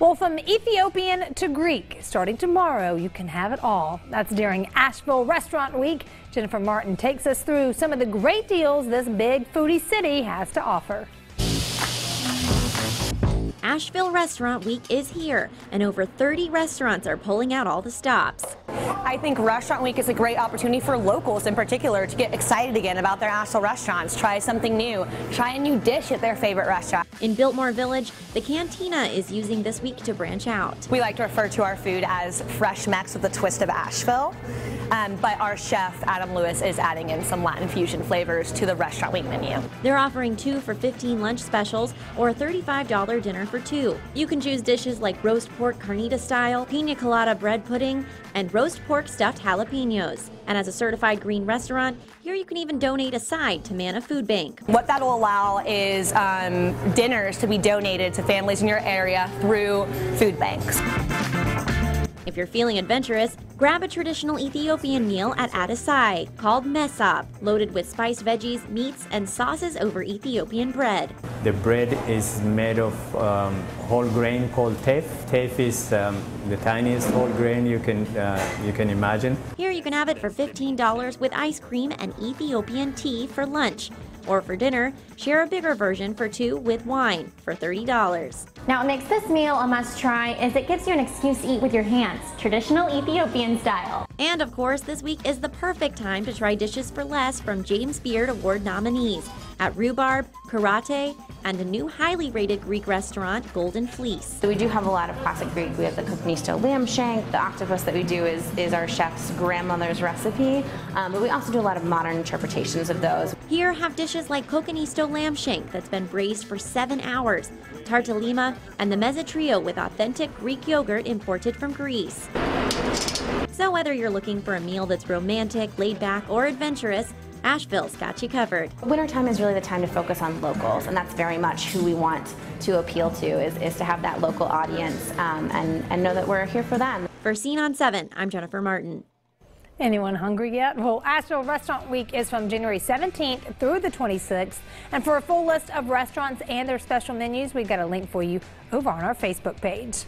Well, from Ethiopian to Greek, starting tomorrow, you can have it all. That's during Asheville Restaurant Week. Jennifer Martin takes us through some of the great deals this big foodie city has to offer. Asheville Restaurant Week is here, and over 30 restaurants are pulling out all the stops. I think Restaurant Week is a great opportunity for locals in particular to get excited again about their Asheville restaurants, try something new, try a new dish at their favorite restaurant. In Biltmore Village, the cantina is using this week to branch out. We like to refer to our food as Fresh Mex with a twist of Asheville, but our chef, Adam Lewis, is adding in some Latin fusion flavors to the Restaurant Week menu. They're offering 2 for $15 lunch specials or a $35 dinner for two. You can choose dishes like roast pork carnita style, pina colada bread pudding, and roast pork stuffed jalapenos. And as a certified green restaurant, here you can even donate a side to Manna Food Bank. What that'll allow is dinners to be donated to families in your area through food banks. If you're feeling adventurous, grab a traditional Ethiopian meal at Addissae, called mesob, loaded with spiced veggies, meats, and sauces over Ethiopian bread. The bread is made of whole grain called teff. Teff is the tiniest whole grain you can imagine. Here you can have it for $15 with ice cream and Ethiopian tea for lunch. Or for dinner, share a bigger version for two with wine for $30. Now, what makes this meal a must-try is it gives you an excuse to eat with your hands, traditional Ethiopian style. And of course, this week is the perfect time to try dishes for less from James Beard Award nominees at Rhubarb, Karate, and a new highly rated Greek restaurant, Golden Fleece. So we do have a lot of classic Greek. We have the kokonisto lamb shank. The octopus that we do is our chef's grandmother's recipe, but we also do a lot of modern interpretations of those. Here have dishes like kokonisto lamb shank that's been braised for 7 hours, tartalima, and the meze trio with authentic Greek yogurt imported from Greece. So whether you're looking for a meal that's romantic, laid back, or adventurous, Asheville's got you covered. Wintertime is really the time to focus on locals, and that's very much who we want to appeal to, is to have that local audience and know that we're here for them. For Scene on 7, I'm Jennifer Martin. Anyone hungry yet? Well, Asheville Restaurant Week is from January 17th through the 26th. And for a full list of restaurants and their special menus, we've got a link for you over on our Facebook page.